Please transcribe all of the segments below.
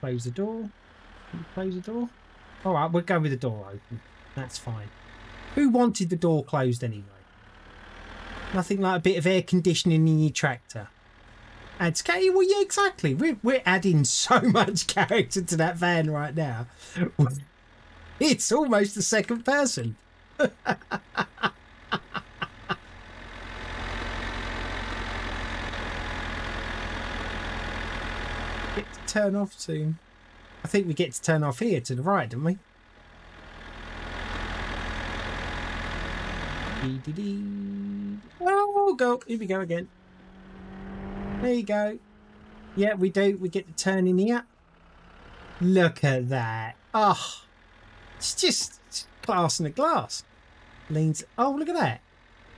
Close the door. Close the door. All right, we'll go with the door open. That's fine. Who wanted the door closed anyway? Nothing like a bit of air conditioning in your tractor. Adds character. Well, yeah, exactly. We're adding so much character to that van right now. It's almost the second person. Get to turn off soon. I think we get to turn off here to the right, don't we? Oh, go. Here we go again. There you go. Yeah, we do. We get to turn in here. Look at that. Oh, it's just glass in a glass. Leans. Oh, look at that.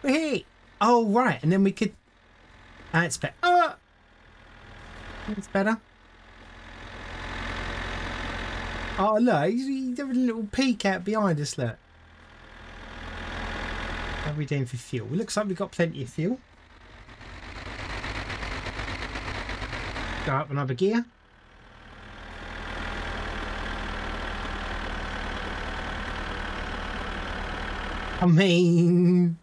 We're here. Oh, right. And then we could. That's better. Oh, it's better. Oh, look. He's having a little peek out behind us, look. What are we doing for fuel? It looks like we've got plenty of fuel. Go up another gear. I mean,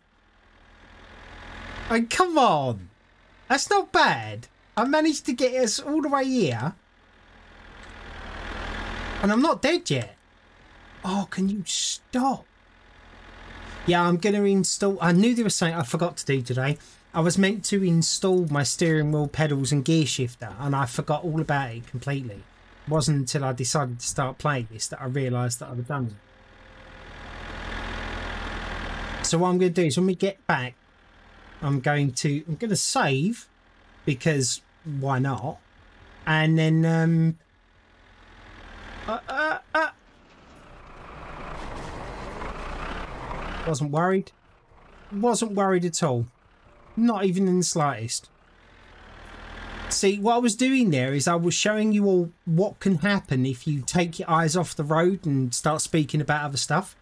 come on. That's not bad. I managed to get us all the way here. And I'm not dead yet. Oh, can you stop? Yeah, I'm going to install... I knew there was something I forgot to do today. I was meant to install my steering wheel pedals and gear shifter, and I forgot all about it completely. It wasn't until I decided to start playing this that I realised that I had done it. So what I'm going to do is when we get back, I'm going to save, because why not? And then... Wasn't worried. Wasn't worried at all. Not even in the slightest. See, what I was doing there is I was showing you all what can happen if you take your eyes off the road and start speaking about other stuff.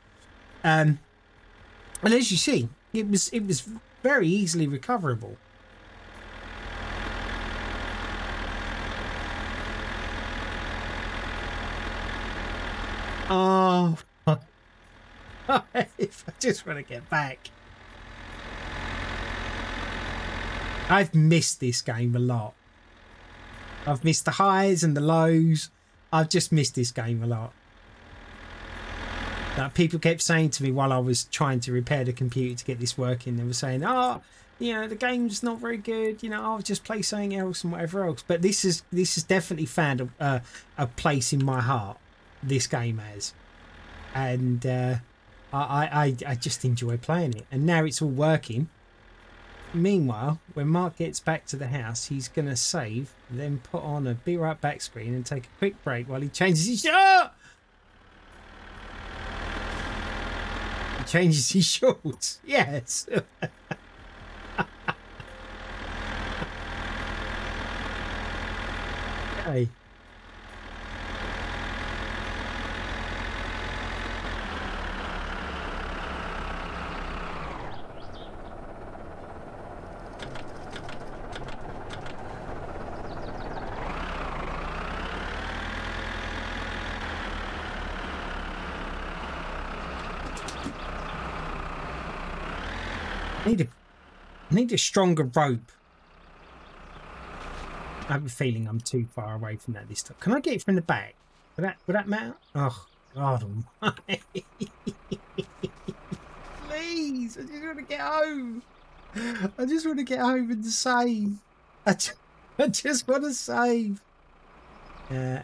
And as you see, it was very easily recoverable. Oh, if I just want to get back. I've missed this game a lot. I've missed the highs and the lows. I've just missed this game a lot. Like, people kept saying to me while I was trying to repair the computer to get this working, they were saying, oh, you know, the game's not very good, you know, I'll just play something else and whatever else. But this has definitely found a place in my heart, this game has. And I just enjoy playing it. And now it's all working. Meanwhile, when Mark gets back to the house, he's going to save, then put on a be right back screen and take a quick break while he changes his shorts. He changes his shorts. Yes. Okay. I need a stronger rope. I have a feeling I'm too far away from that this time. Can I get it from the back? Would that matter? Oh, God almighty. Please, I just want to get home. I just want to get home and save. I just want to save. And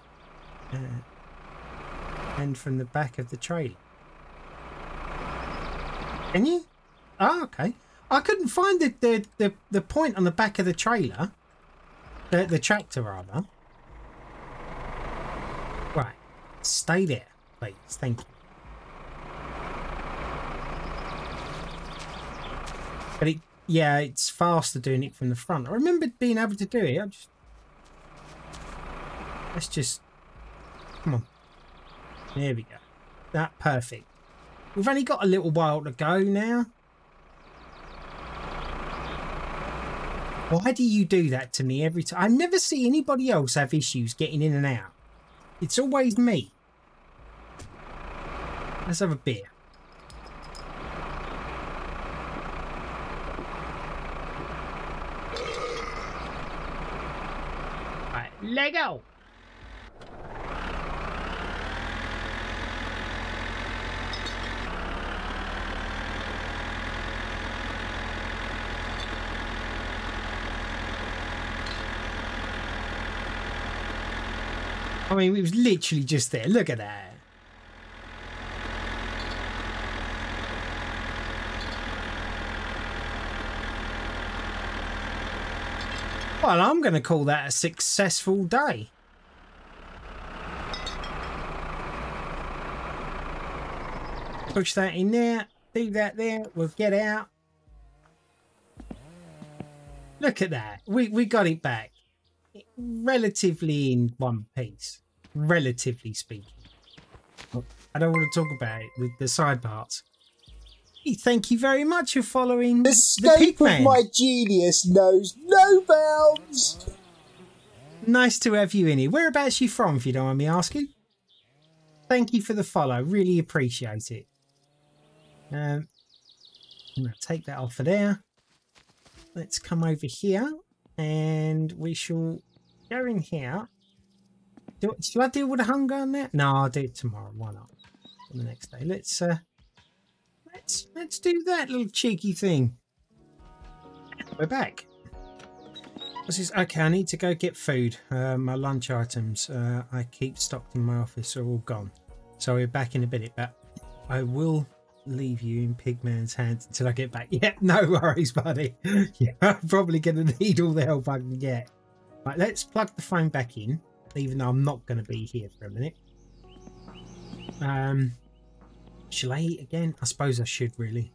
from the back of the trailer. Can you? Oh, okay. I couldn't find the point on the back of the trailer. The tractor, rather. Right. Stay there, please. Thank you. But it, yeah, it's faster doing it from the front. I remember being able to do it. Let's just... Come on. There we go. That's perfect. We've only got a little while to go now. Why do you do that to me every time? I never see anybody else have issues getting in and out. It's always me. Let's have a beer. Alright, Lego! I mean, it was literally just there. Look at that. Well, I'm going to call that a successful day. Push that in there. Do that there. We'll get out. Look at that. We got it back. Relatively in one piece, relatively speaking. I don't want to talk about it with the side parts. Thank you very much for following. The scope of my genius knows no bounds. Nice to have you in here. Whereabouts are you from, if you don't mind me asking? Thank you for the follow, really appreciate it. I'm gonna take that off of there. Let's come over here and we shall go in here. Shall I deal with the hunger on that? No, I'll do it tomorrow. Why not? On the next day. Let's do that little cheeky thing. We're back. What's this? Okay, I need to go get food. My lunch items I keep stocked in my office are all gone. So we're back in a bit, but I will leave you in Pigman's hands until I get back. Yeah, no worries, buddy. Yeah, I'm probably gonna need all the help I can get. Right, let's plug the phone back in, even though I'm not gonna be here for a minute. Shall I eat again? I suppose I should, really.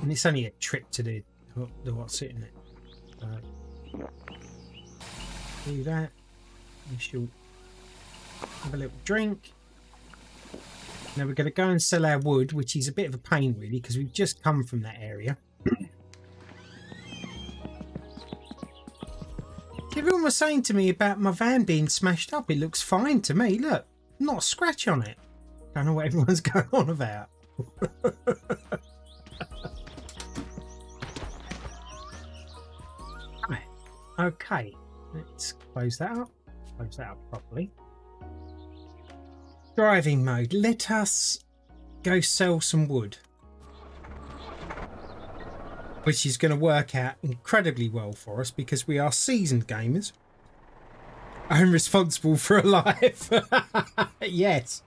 And it's only a trip to the what's it, isn't it? Do that. We shall have a little drink. Now we're going to go and sell our wood, which is a bit of a pain really, because we've just come from that area. Everyone was saying to me about my van being smashed up. It looks fine to me. Look, not a scratch on it. Don't know what everyone's going on about. Right. Okay, let's close that up. Close that up properly. Driving mode. Let us go sell some wood, which is going to work out incredibly well for us because we are seasoned gamers. I'm responsible for a life. Yes.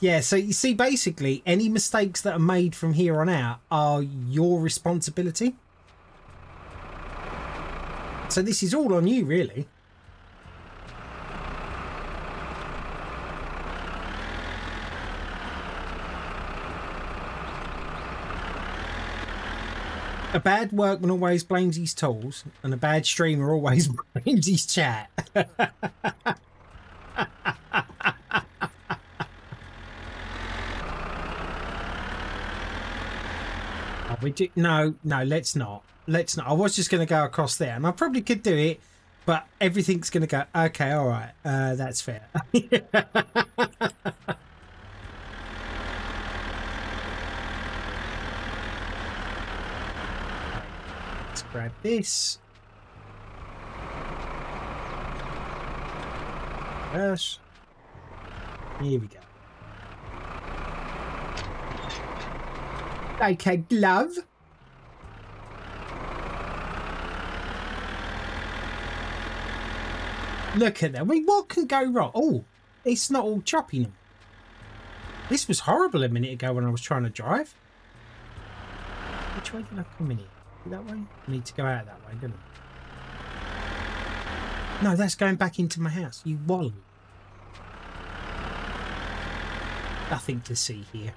Yeah, so you see, basically any mistakes that are made from here on out are your responsibility. So this is all on you, really. A bad workman always blames his tools, and a bad streamer always blames his chat. No, let's not. Let's not. I was just going to go across there, and I probably could do it, but everything's going to go, okay, all right, that's fair. Grab this. Yes. Here we go. Like a glove. Look at that. I mean, what can go wrong? Oh, it's not all choppy now. This was horrible a minute ago when I was trying to drive. Which way did I come in here? That way? I need to go out that way, don't I? No, that's going back into my house. You wallow. Nothing to see here.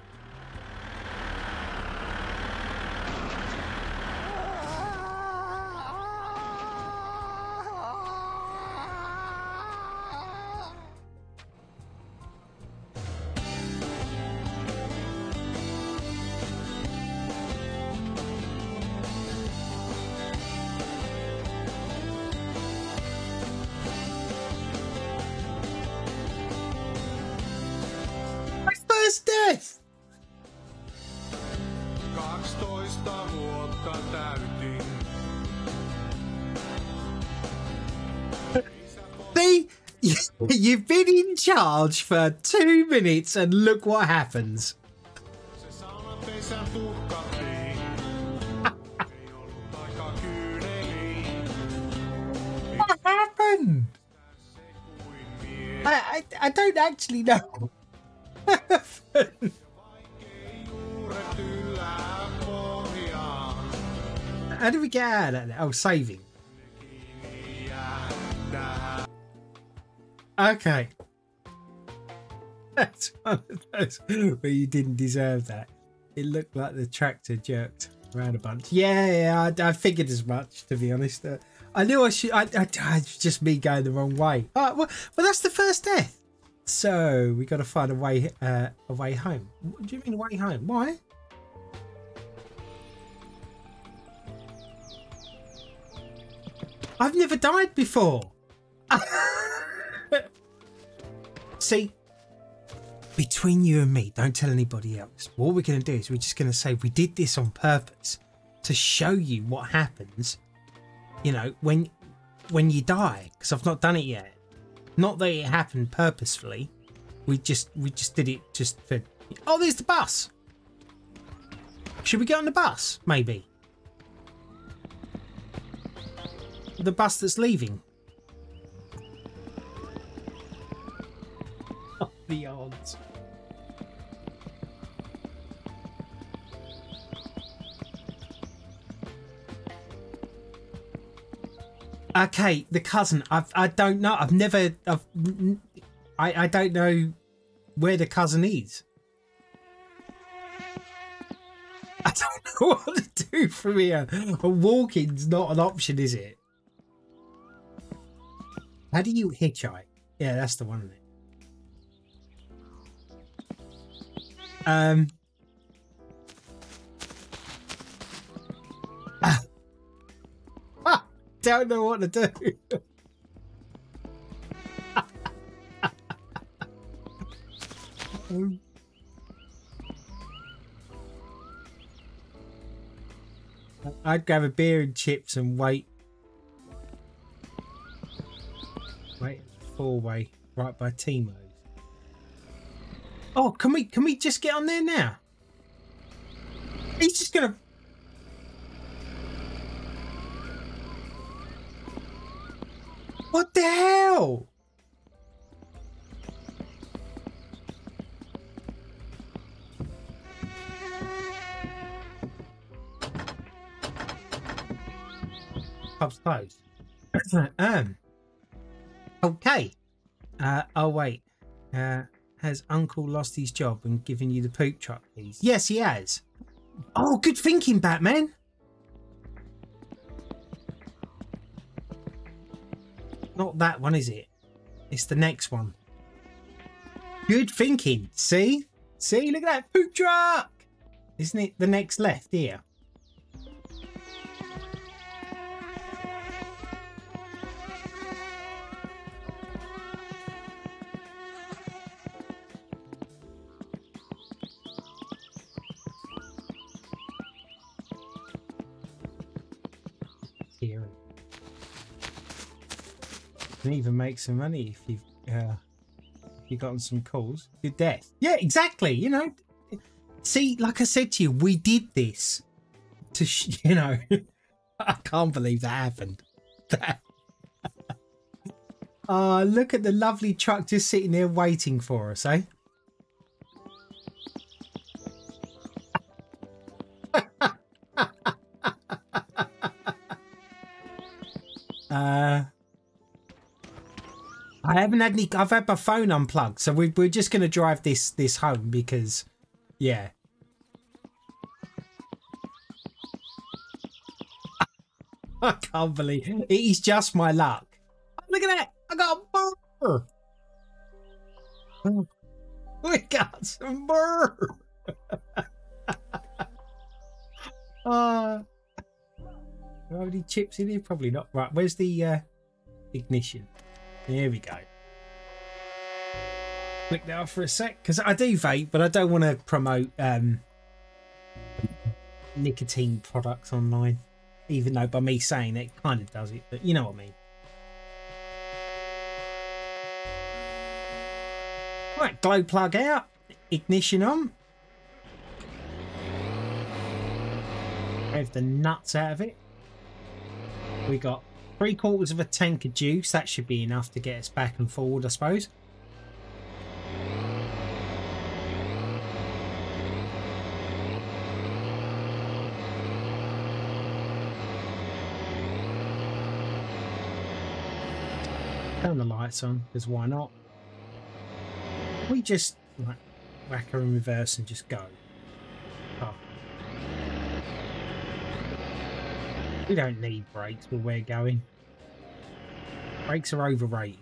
You've been in charge for 2 minutes and look what happens. What happened? I don't actually know what happened. How do we get out of that? Oh, saving. Okay. That's one of those where you didn't deserve that. It looked like the tractor jerked around a bunch. Yeah, I figured as much, to be honest. I knew I should... It's just me going the wrong way. Oh, well, that's the first death. So, we got to find a way home. What do you mean, way home? Why? I've never died before. See, between you and me, don't tell anybody else. What we're going to do is we're just going to say we did this on purpose to show you what happens, you know, when you die, because I've not done it yet. Not that it happened purposefully. We just did it just for... Oh, there's the bus. Should we get on the bus? Maybe. The bus that's leaving. Oh, the odds. Okay, the cousin. I don't know. I don't know where the cousin is. I don't know what to do from here. Walking's not an option, is it? How do you hitchhike? Yeah, that's the one. Don't know what to do. I'd grab a beer and chips and wait. Way right by Timo's. Oh, can we just get on there now? He's just gonna... What the hell? Pub's closed. Okay. Oh, wait. Has Uncle lost his job and given you the poop truck keys? Yes, he has. Oh, good thinking, Batman. Not that one, is it? It's the next one. Good thinking. See? See? Look at that poop truck. Isn't it the next left here? Even make some money if you've gotten some calls. Good death. Yeah, exactly. You know, see, like I said to you, we did this to you know. I can't believe that happened. Oh, look at the lovely truck just sitting there waiting for us, eh? I haven't had any. I've had my phone unplugged, so we're just going to drive this home because, yeah. I can't believe it. It is just my luck. Look at that! I got a burr. We got some burr. Are there any chips in here? Probably not. Right, where's the ignition? Here we go. Click that off for a sec, because I do vape, but I don't want to promote nicotine products online. Even though by me saying it kind of does it, but you know what I mean. Right, glow plug out, ignition on. Move the nuts out of it. We got 3/4 of a tank of juice. That should be enough to get us back and forward, I suppose. Turn the lights on, because why not? We just like, whack her in reverse and just go. Oh. We don't need brakes where we're going. Brakes are overrated.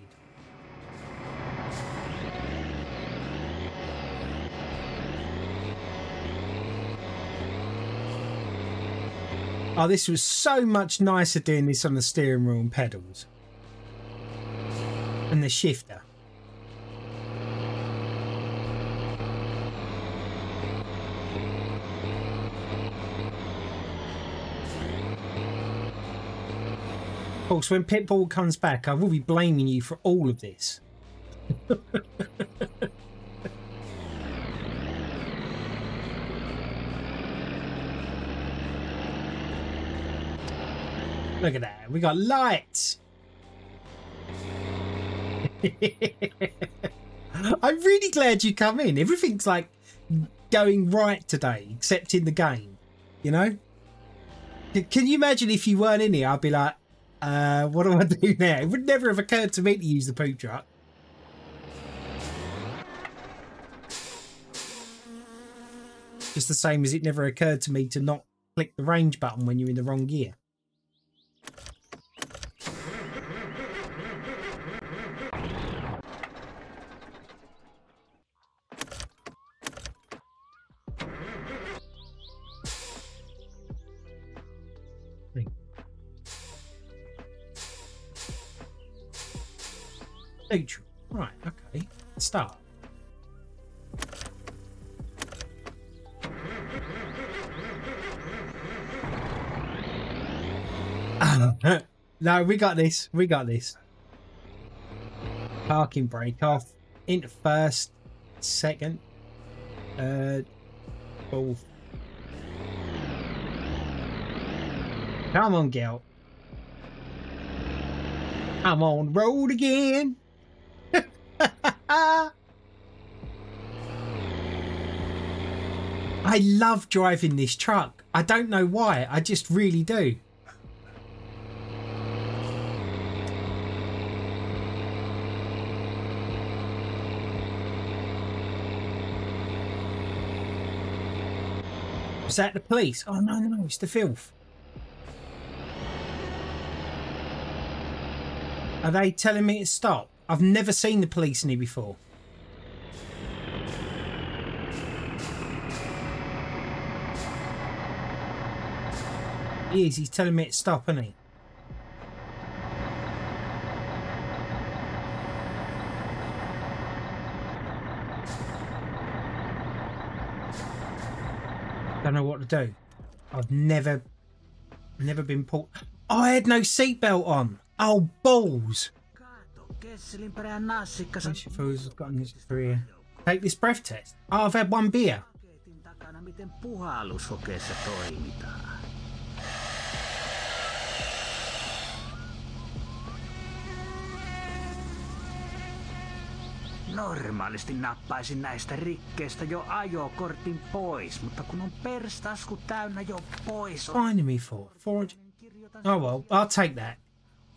Oh, this was so much nicer doing this on the steering wheel and pedals. And the shifter. Of course, when Pitbull comes back, I will be blaming you for all of this. Look at that. We got lights. I'm really glad you come in. Everything's like going right today, except in the game, you know? Can you imagine if you weren't in here? I'd be like, what do I do now? It would never have occurred to me to use the poop truck. Just the same as it never occurred to me to not click the range button when you're in the wrong gear. Neutral. Right, okay. Let's start. No, we got this. We got this. Parking brake off. Into first, second, third, fourth. Come on, girl. I'm on road again. I love driving this truck. I don't know why. I just really do. Is that the police? Oh, no, no, no. It's the filth. Are they telling me to stop? I've never seen the police in here before. He is, he's telling me to stop, isn't he? Don't know what to do. I've never been pulled. Oh, I had no seatbelt on. Oh, balls. Take this breath test. Oh, I've had one beer. Normaalisti nappaisin näistä rikkeistä jo ajokortin pois, mutta kun on perstasku täynnä jo pois. Finding me for it. Oh well, I'll take that.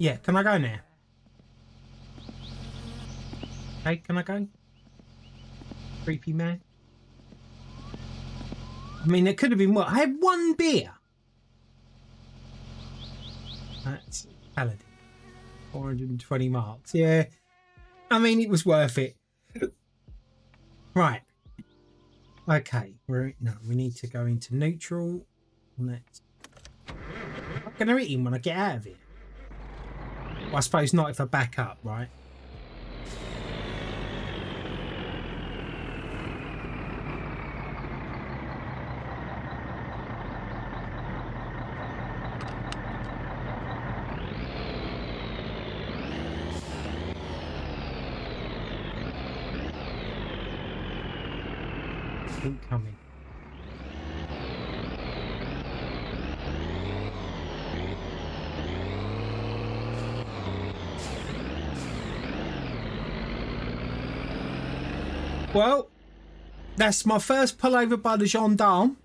Yeah, can I go now? Hey, can I go? Creepy man. I mean, it could have been what? I had one beer. That's Paladin. 420 marks. Yeah. I mean, it was worth it. Right. Okay. We need to go into neutral. Let's... I'm going to hit him when I get out of here. Well, I suppose not if I back up, right? incoming. Well, that's my first pullover by the gendarme.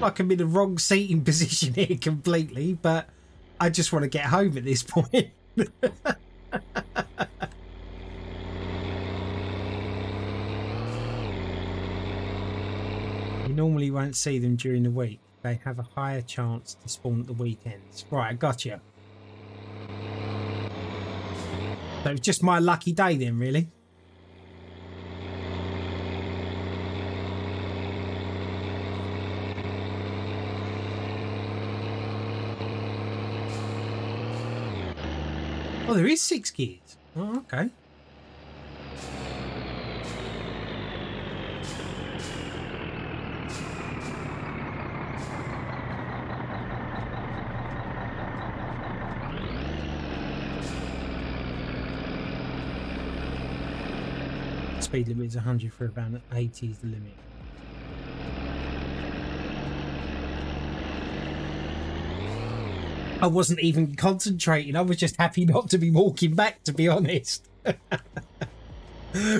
Like I'm in the wrong seating position here completely, but I just want to get home at this point. You normally won't see them during the week. They have a higher chance to spawn at the weekends. Right, gotcha. So it's just my lucky day then, really. Oh, there is 6 gears. Oh, okay. Speed limit is 100 for around 80 is the limit. I wasn't even concentrating. I was just happy not to be walking back, to be honest.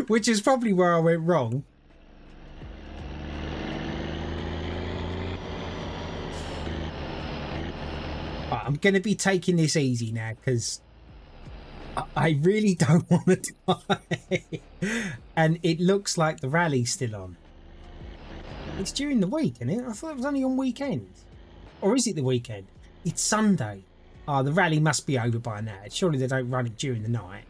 Which is probably where I went wrong. But I'm going to be taking this easy now because I really don't want to die. And it looks like the rally's still on. It's during the week, isn't it? I thought it was only on weekends. Or is it the weekend? It's Sunday. Oh, the rally must be over by now. Surely they don't run it during the night.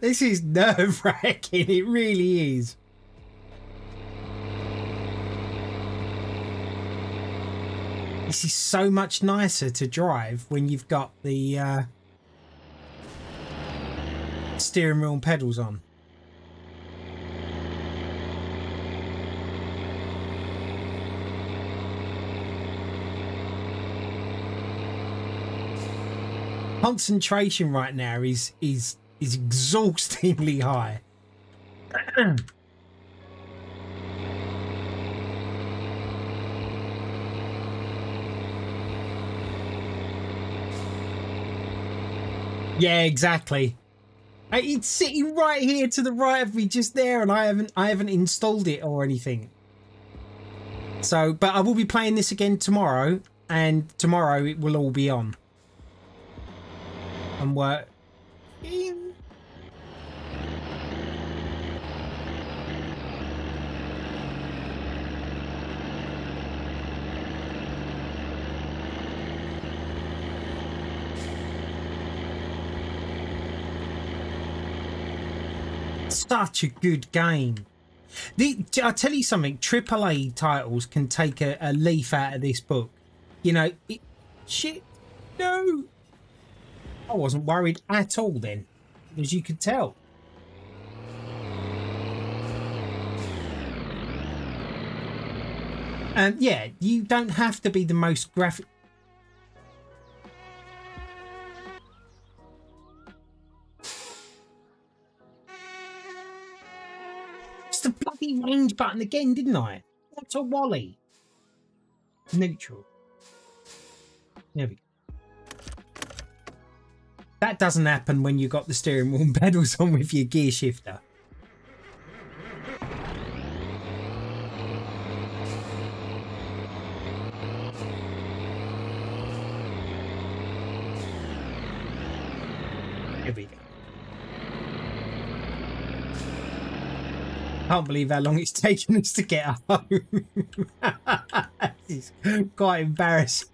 This is nerve-wracking, it really is. This is so much nicer to drive when you've got the steering wheel and pedals on. Concentration right now is exhaustingly high. Yeah, exactly. It's sitting right here to the right of me just there, and I haven't installed it or anything. So, but I will be playing this again tomorrow, and tomorrow it will all be on. And work. Such a good game. I tell you something, AAA titles can take a leaf out of this book. You know, shit, no. I wasn't worried at all then, as you could tell. And yeah, you don't have to be the most graphic. It's the bloody range button again, didn't I? What a wally. Neutral. There we go. That doesn't happen when you got the steering wheel and pedals on with your gear shifter. I can't believe how long it's taken us to get home. It's quite embarrassing.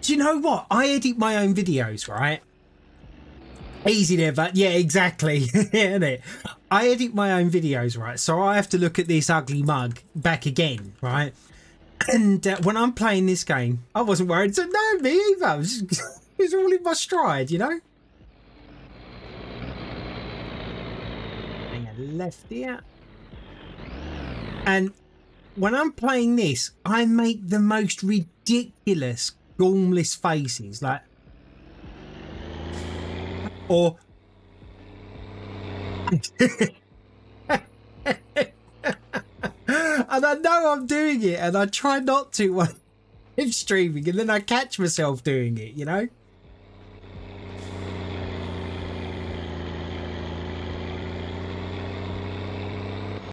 Do you know what? I edit my own videos, right? Easy there, but yeah, exactly. Isn't it? I edit my own videos, right? So I have to look at this ugly mug back again, right? And when I'm playing this game, I wasn't worried. So no, me either. It was all in my stride, you know? And I left here. And when I'm playing this, I make the most ridiculous gormless faces, like, or and I know I'm doing it and I try not to when I'm streaming, and then I catch myself doing it, you know.